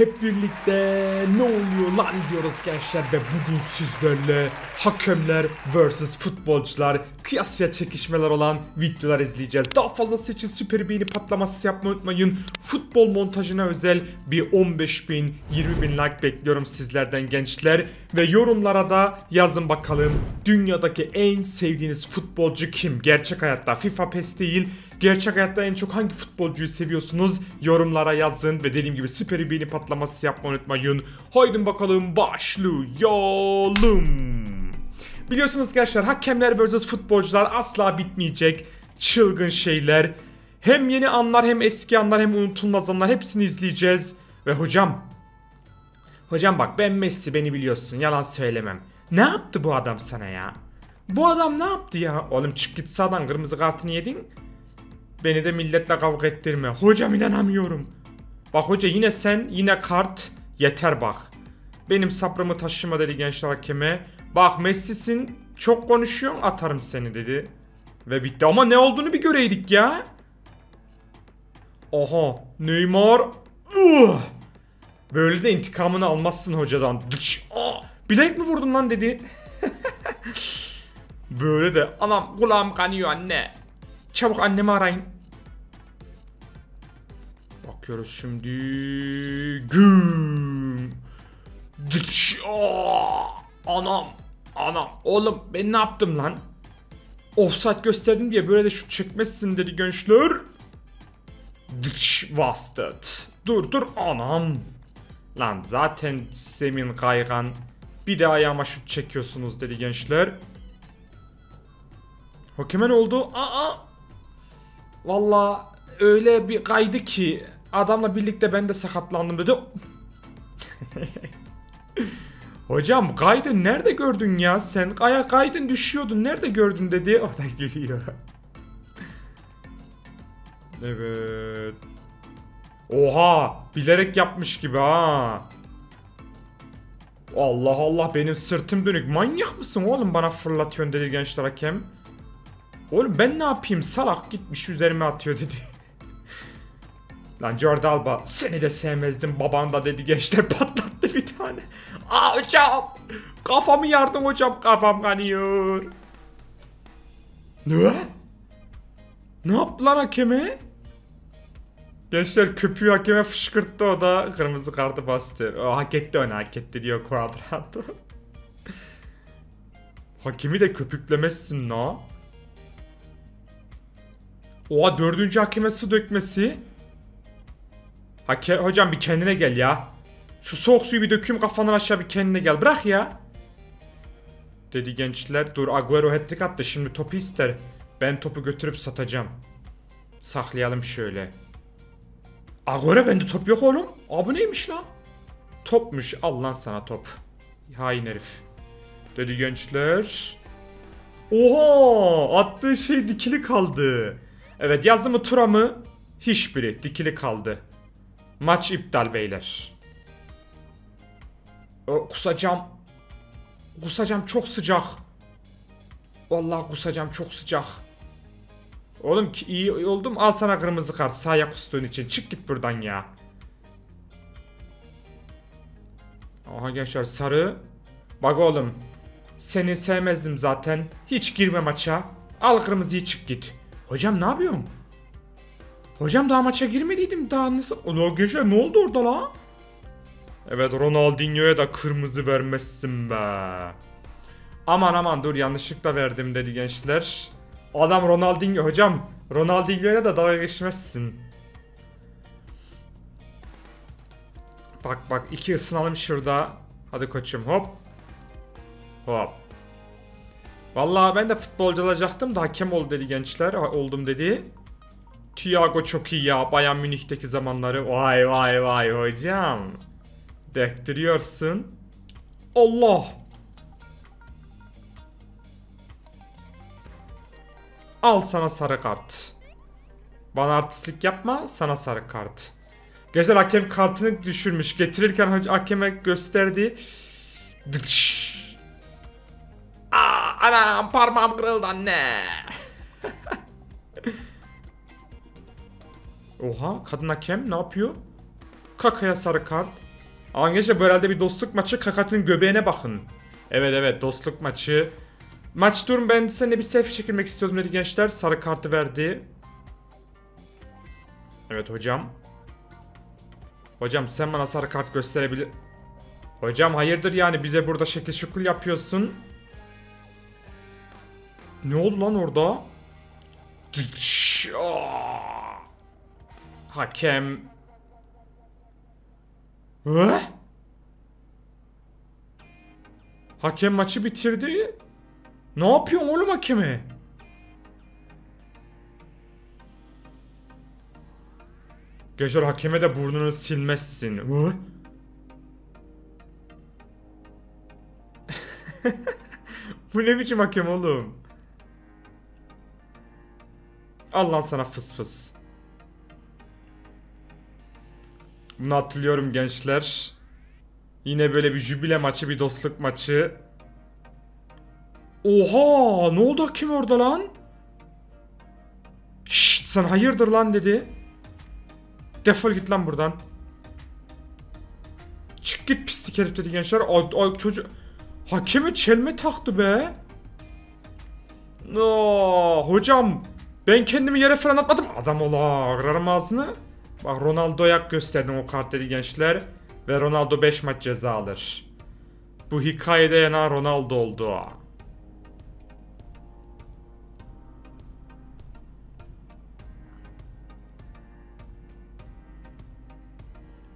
Hep birlikte ne oluyor lan diyoruz gençler ve bugün sizlerle hakemler vs futbolcular kıyasya çekişmeler olan videolar izleyeceğiz. Daha fazlası için süper beğeni patlaması yapmayı unutmayın. Futbol montajına özel bir 15.000-20.000 like bekliyorum sizlerden gençler. Ve yorumlara da yazın bakalım dünyadaki en sevdiğiniz futbolcu kim? Gerçek hayatta, FIFA PES değil. Gerçek hayatta en çok hangi futbolcuyu seviyorsunuz? Yorumlara yazın ve dediğim gibi süper beğeni patlaması yapmayı unutmayın. Haydi bakalım başlayalım. Biliyorsunuz gençler, hakemler vs futbolcular asla bitmeyecek çılgın şeyler. Hem yeni anlar, hem eski anlar, hem unutulmaz anlar, hepsini izleyeceğiz. Ve hocam bak, ben Messi, beni biliyorsun, yalan söylemem. Ne yaptı bu adam sana ya? Bu adam ne yaptı ya? Oğlum çık git sağdan, kırmızı kartını yedin. Beni de milletle kavga ettirme. Hocam inanamıyorum. Bak hoca yine sen, yine kart. Yeter bak. Benim sabrımı taşıma dedi gençler hakeme. Bak Messi'sin, çok konuşuyorsun, atarım seni dedi. Ve bitti. Ama ne olduğunu bir göreydik ya. Aha Neymar. Böyle de intikamını almazsın hocadan. Bilek mi vurdun lan dedi. Böyle de anam kulağım kanıyor anne. Çabuk annemi arayın. Bakıyoruz şimdi. Güm. Anam oğlum ben ne yaptım lan? Ofsayt gösterdim diye böyle de şut çekmezsin dedi gençler. Vastıt. Dur anam. Lan zaten zemin kaygan. Bir de ayağıma şut çekiyorsunuz dedi gençler. Hakeme ne oldu? Vallahi öyle bir kaydı ki adamla birlikte ben de sakatlandım dedi. Hocam kaydın nerede gördün ya sen? Kaydın düşüyordun, nerede gördün dedi. O da geliyor. Evet. Oha bilerek yapmış gibi ha. Allah Allah benim sırtım dönük. Manyak mısın oğlum, bana fırlatıyorsun dedi gençler hakem. Oğlum ben ne yapayım, salak gitmiş üzerime atıyor dedi. Lan Jordi Alba seni de sevmezdim baban da dedi gençler, patlattı bir tane. Hocam kafamı yardım hocam, kafam kanıyor. Ne yaptı lan hakeme? Gençler köpüğü hakeme fışkırttı, o da kırmızı kartı bastı. O hak etti, onu hak etti diyor Cuadrado. Hakemi de köpüklemezsin la. Oha dördüncü hakeme su dökmesi. Hocam bir kendine gel ya. Şu soğuk suyu bir döküm kafandan aşağı, bir kendine gel. Bırak ya. Dedi gençler. Dur Agüero hat-trick attı. Şimdi topu ister. Ben topu götürüp satacağım. Saklayalım şöyle. Agüero bende top yok oğlum. Bu neymiş lan? Topmuş. Al lan sana top. Hain herif. Dedi gençler. Oha! Attığı şey dikili kaldı. Evet yazdı mı tura mı? Hiçbiri dikili kaldı. Maç iptal beyler. Kusacağım çok sıcak. Vallahi kusacağım çok sıcak. Oğlum ki iyi oldum, al sana kırmızı kart sahaya kustuğun için, çık git buradan ya. Aha gençler sarı. Bak oğlum seni sevmezdim zaten, hiç girme maça, al kırmızıyı çık git. Hocam ne yapıyorsun? Hocam daha maça girmediydim daha nasıl? Ulan gençler ne oldu orada la? Evet Ronaldinho'ya da kırmızı vermezsin be. Aman dur yanlışlıkla verdim dedi gençler. Adam Ronaldinho, hocam Ronaldinho'ya da dalga geçmezsin. Bak iki ısınalım şurada. Hadi koçum hop. Hop. Vallahi ben de futbolcu olacaktım da hakem oldu dedi gençler. Oldum dedi. Thiago çok iyi ya, Bayern Münih'teki zamanları. Vay hocam. Dektiriyorsun. Allah. Al sana sarı kart. Bana artistlik yapma, sana sarı kart. Gençler hakem kartını düşürmüş. Getirirken hakeme gösterdi. Anam parmağım kırıldı anne. Oha kadın hakem ne yapıyor? Kaka'ya sarı kart. Arkadaşlar bu herhalde bir dostluk maçı. Kaka'nın göbeğine bakın. Evet evet, dostluk maçı. Maç durum, ben seninle bir selfie çekilmek istiyordum dedi gençler. Sarı kartı verdi. Evet hocam. Hocam sen bana sarı kart gösterebilir. Hocam hayırdır yani, bize burada şekil şukul yapıyorsun. Ne oldu lan orada? Hakem. Hakem maçı bitirdi. Ne yapıyorsun oğlum hakemi? Gençler hakeme de burnunu silmezsin. Bu ne biçim hakem oğlum? Allah sana fıs fıs. Bunu hatırlıyorum gençler. Yine böyle bir jübile maçı, bir dostluk maçı. Oha! Ne oldu hakem orada lan? Şşt, sen hayırdır lan dedi. Defol git lan buradan. Çık git pislik herif dedi gençler. Ay çocuk. Hakeme çelme taktı be. No, hocam ben kendimi yere falan atmadım. Adam ola, kırarım ağzını. Bak Ronaldo'ya gösterdim o kart dedi gençler. Ve Ronaldo 5 maç ceza alır. Bu hikayede yanan Ronaldo oldu.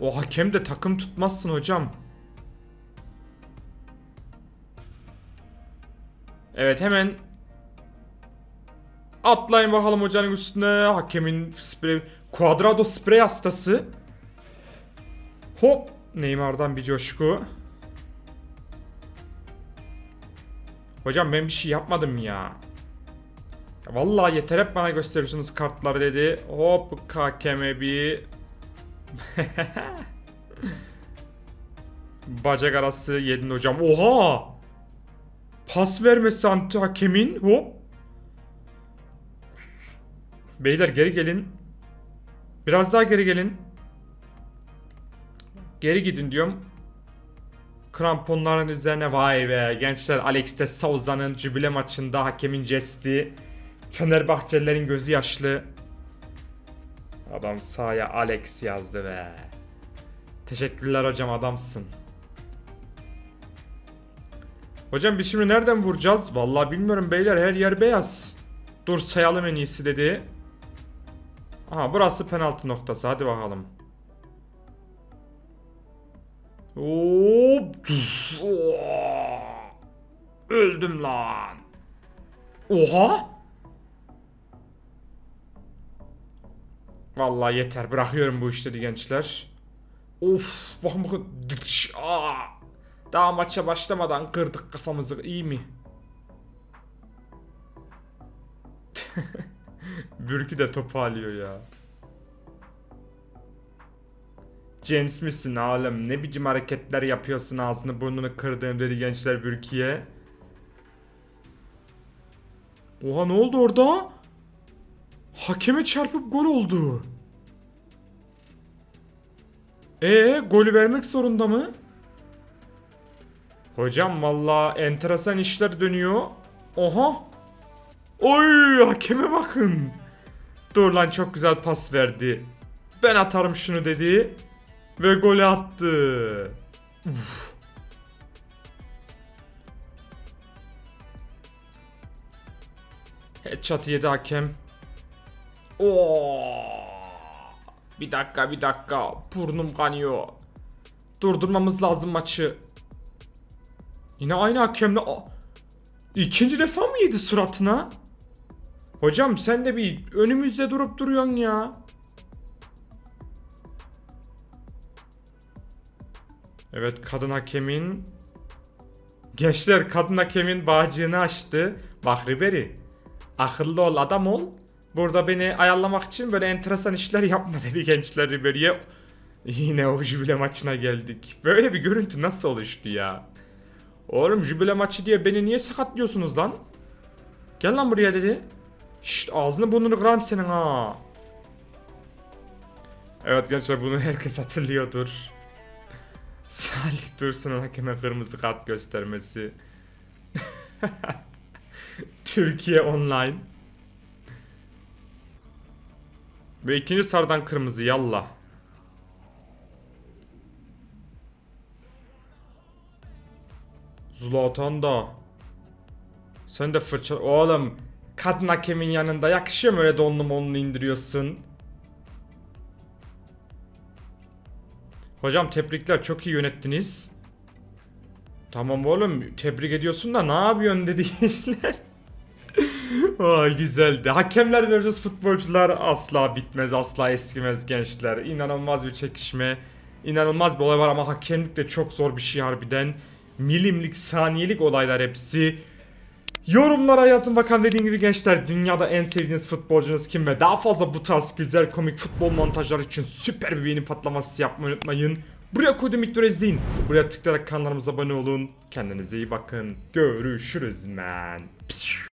O hakem de takım tutmazsın hocam. Evet hemen atlayın bakalım hocanın üstüne. Hakemin sprey. Cuadrado sprey hastası. Hop. Neymar'dan bir coşku. Hocam ben bir şey yapmadım ya. Vallahi yeter, hep bana gösteriyorsunuz kartları dedi. Hop. Hakeme bir. Bacak arası yedin hocam. Oha. Pas vermesi anti hakemin. Hop. Beyler geri gelin. Biraz daha geri gelin. Geri gidin diyorum. Kramponların üzerine. Vay be gençler, Alex'te Savza'nın jübile maçında hakemin jesti. Fenerbahçelilerin gözü yaşlı. Adam sahaya Alex yazdı be. Teşekkürler hocam, adamsın. Hocam biz şimdi nereden vuracağız? Vallahi bilmiyorum beyler, her yer beyaz. Dur sayalım en iyisi dedi. Aha burası penaltı noktası, hadi bakalım. Öldüm lan. Oha. Vallahi yeter, bırakıyorum bu işleri gençler. Of bakın bakın. Daha maça başlamadan kırdık kafamızı, iyi mi? Bürkü de topu alıyor ya. Cens misin alem? Ne biçim hareketler yapıyorsun, ağzını burnunu kırdığım dedi gençler Bürkü'ye. Oha ne oldu orada? Hakeme çarpıp gol oldu. Golü vermek zorunda mı? Hocam vallahi enteresan işler dönüyor. Oha. Oy hakeme bakın. Dur lan, çok güzel pas verdi. Ben atarım şunu dedi. Ve golü attı. Uf. Headshot yedi hakem. Bir dakika bir dakika, burnum kanıyor. Durdurmamız lazım maçı. Yine aynı hakemle. İkinci defa mı yedi suratına? Hocam sen de bir önümüzde durup duruyorsun ya. Evet kadın hakemin. Gençler kadın hakemin bağcığını açtı. Bak Ribery, akıllı ol, adam ol. Burada beni ayarlamak için böyle enteresan işler yapma dedi gençler Ribery'e. Yine o jübile maçına geldik. Böyle bir görüntü nasıl oluştu ya? Oğlum jübile maçı diye beni niye sakatlıyorsunuz lan? Gel lan buraya dedi. Şşt, ağzını burnunu kıram senin ha. Evet gençler bunu herkes hatırlıyordur. Salih Dursun'un hakeme kırmızı kart göstermesi. Türkiye Online. Ve ikinci sarıdan kırmızı, yallah. Zlatan da. Sen de fırça... Oğlum kadın hakemin yanında yakışıyor mu öyle donlu monlu indiriyorsun? Hocam tebrikler, çok iyi yönettiniz. Tamam oğlum, tebrik ediyorsun da ne yapıyorsun dedi gençler. Ay güzeldi. Hakemler versus futbolcular asla bitmez, asla eskimez gençler. İnanılmaz bir çekişme, inanılmaz bir olay var ama hakemlik de çok zor bir şey harbiden. Milimlik, saniyelik olaylar hepsi. Yorumlara yazın bakalım dediğim gibi gençler, dünyada en sevdiğiniz futbolcunuz kim ve daha fazla bu tarz güzel komik futbol montajları için süper bir beğeni patlaması yapmayı unutmayın. Buraya koyduğum videoları izleyin. Buraya tıklayarak kanalımıza abone olun. Kendinize iyi bakın. Görüşürüz men.